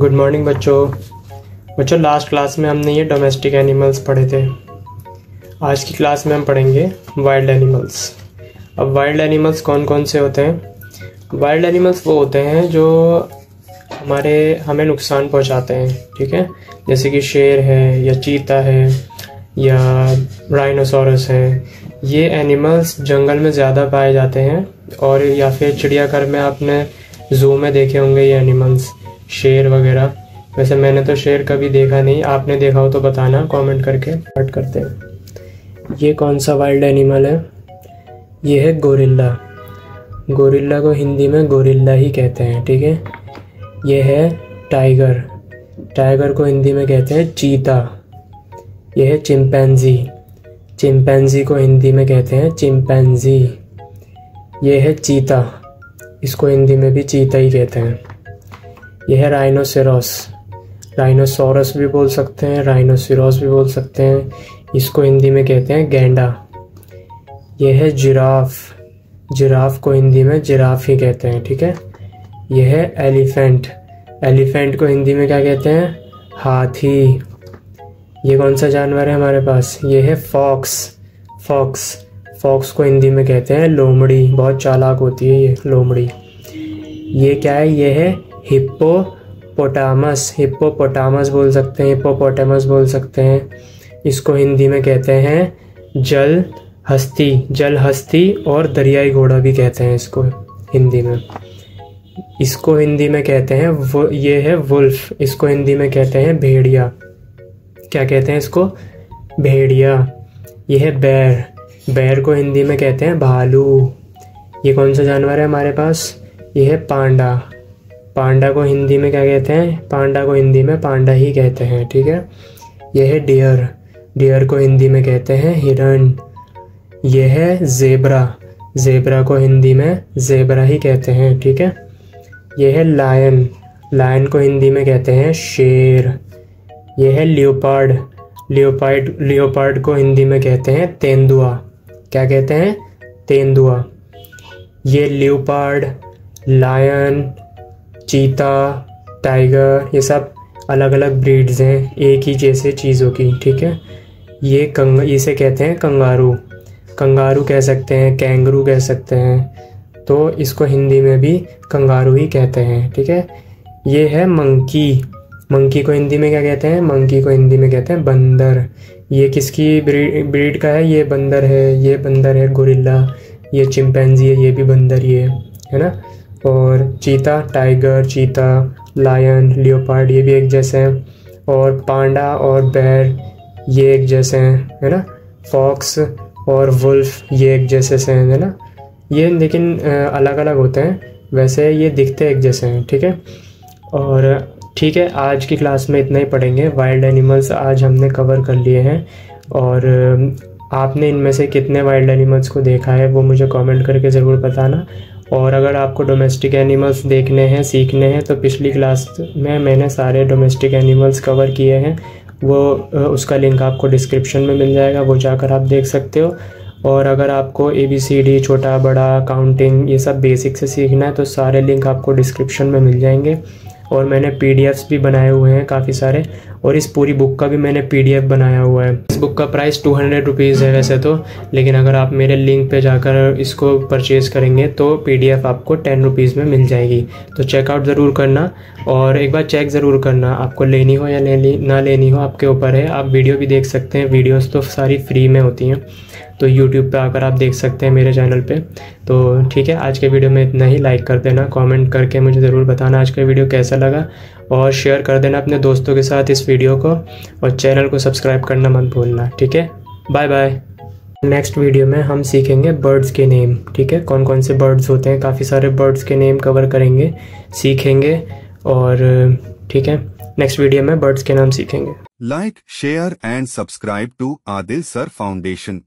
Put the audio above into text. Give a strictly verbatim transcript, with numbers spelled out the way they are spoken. Good morning बच्चों बच्चों last class में हमने ये डोमेस्टिक एनिमल्स पढ़े थे। आज की क्लास में हम पढ़ेंगे वाइल्ड एनिमल्स। अब वाइल्ड एनिमल्स कौन कौन से होते हैं? वाइल्ड एनिमल्स वो होते हैं जो हमारे हमें नुकसान पहुंचाते हैं, ठीक है। जैसे कि शेर है या चीता है या राइनोसोरस है। ये एनिमल्स जंगल में ज़्यादा पाए जाते हैं और या फिर चिड़ियाघर में आपने ज़ू में देखे होंगे ये एनिमल्स, शेर वगैरह। वैसे मैंने तो शेर कभी देखा नहीं, आपने देखा हो तो बताना कमेंट करके। स्टार्ट करते हैं। ये कौन सा वाइल्ड एनिमल है? ये है गोरिल्ला। गोरिल्ला को हिंदी में गोरिल्ला ही कहते हैं, ठीक है। ये है टाइगर। टाइगर को हिंदी में कहते हैं चीता। ये है चिंपैंजी। चिंपैंजी को हिंदी में कहते हैं चिंपैंजी। ये है चीता, इसको हिंदी में भी चीता ही कहते हैं। यह है राइनोसेरोस। राइनोसोरस भी बोल सकते हैं, राइनोसेरोस भी बोल सकते हैं। इसको हिंदी में कहते हैं गैंडा। यह है जिराफ। जिराफ को हिंदी में जिराफ ही कहते हैं, ठीक है। यह है एलिफेंट। एलिफेंट को हिंदी में क्या कहते हैं? हाथी। ये कौन सा जानवर है हमारे पास? यह है फॉक्स। फॉक्स फॉक्स को हिंदी में कहते हैं लोमड़ी। बहुत चालाक होती है ये लोमड़ी। ये क्या है? यह है हिप्पोपोटामस। हिप्पोपोटामस बोल सकते हैं, हिप्पोपोटामस बोल सकते हैं। इसको हिंदी में कहते हैं जल हस्ती। जल हस्ती और दरियाई घोड़ा भी कहते हैं इसको हिंदी में। इसको हिंदी में कहते हैं वो, ये है वुल्फ। इसको हिंदी में कहते हैं भेड़िया। क्या कहते हैं इसको? भेड़िया। यह है बैर। बैर को हिंदी में कहते हैं भालू। ये कौन सा जानवर है हमारे पास? यह है पांडा। पांडा को हिंदी में क्या कहते हैं? पांडा को हिंदी में पांडा ही कहते हैं, ठीक है। यह है डियर। डियर को हिंदी में कहते हैं हिरण। यह है जेबरा। जेबरा को हिंदी में जेबरा ही कहते हैं, ठीक है। यह है लायन। लायन को हिंदी में कहते हैं शेर। यह है लियोपार्ड। लियोपार्ड लियोपार्ड को हिंदी में कहते हैं तेंदुआ। क्या कहते हैं? तेंदुआ। ये लियोपार्ड, लायन, चीता, टाइगर, ये सब अलग अलग ब्रीड्स हैं एक ही जैसे चीज़ों की, ठीक है। ये कंग इसे कहते हैं कंगारू। कंगारू कह सकते हैं, कैंगरू कह सकते हैं, तो इसको हिंदी में भी कंगारू ही कहते हैं, ठीक है। ये है मंकी। मंकी को हिंदी में क्या कहते हैं? मंकी को हिंदी में कहते हैं बंदर। ये किसकी ब्रीड ब्रीड का है? ये बंदर है। ये बंदर है गोरिल्ला। ये चिंपैंजी है, ये भी बंदर ही है, है ना। और चीता, टाइगर, चीता, लायन, लियोपार्ड, ये भी एक जैसे हैं। और पांडा और बेयर ये एक जैसे हैं, है ना। फॉक्स और वुल्फ ये एक जैसे से हैं, है ना। ये लेकिन अलग अलग होते हैं, वैसे ये दिखते एक जैसे हैं, ठीक है। और ठीक है, आज की क्लास में इतना ही पढ़ेंगे। वाइल्ड एनिमल्स आज हमने कवर कर लिए हैं। और आपने इनमें से कितने वाइल्ड एनिमल्स को देखा है वो मुझे कमेंट करके ज़रूर बताना। और अगर आपको डोमेस्टिक एनिमल्स देखने हैं, सीखने हैं, तो पिछली क्लास में मैंने सारे डोमेस्टिक एनिमल्स कवर किए हैं, वो उसका लिंक आपको डिस्क्रिप्शन में मिल जाएगा, वो जाकर आप देख सकते हो। और अगर आपको ए बी सी डी, छोटा बड़ा, काउंटिंग, ये सब बेसिक से सीखना है तो सारे लिंक आपको डिस्क्रिप्शन में मिल जाएंगे। और मैंने पी डी एफ्स भी बनाए हुए हैं काफ़ी सारे, और इस पूरी बुक का भी मैंने पी डी एफ बनाया हुआ है। इस बुक का प्राइस टू हंड्रेड रुपीज़ है वैसे तो, लेकिन अगर आप मेरे लिंक पे जाकर इसको परचेज़ करेंगे तो पी डी एफ आपको टेन रुपीज़ में मिल जाएगी। तो चेकआउट ज़रूर करना और एक बार चेक ज़रूर करना, आपको लेनी हो या ले ना लेनी हो आपके ऊपर है। आप वीडियो भी देख सकते हैं, वीडियोज़ तो सारी फ्री में होती हैं, तो यूट्यूब पे आकर आप देख सकते हैं मेरे चैनल पे। तो ठीक है, आज के वीडियो में इतना ही। लाइक कर देना, कमेंट करके मुझे ज़रूर बताना आज का वीडियो कैसा लगा, और शेयर कर देना अपने दोस्तों के साथ इस वीडियो को, और चैनल को सब्सक्राइब करना मत भूलना, ठीक है। Bye bye. नेक्स्ट वीडियो में हम सीखेंगे बर्ड्स के नेम, ठीक है। कौन कौन से बर्ड्स होते हैं, काफ़ी सारे बर्ड्स के नेम कवर करेंगे, सीखेंगे, और ठीक है नेक्स्ट वीडियो में बर्ड्स के नाम सीखेंगे। Like, share and subscribe to Adil sir foundation.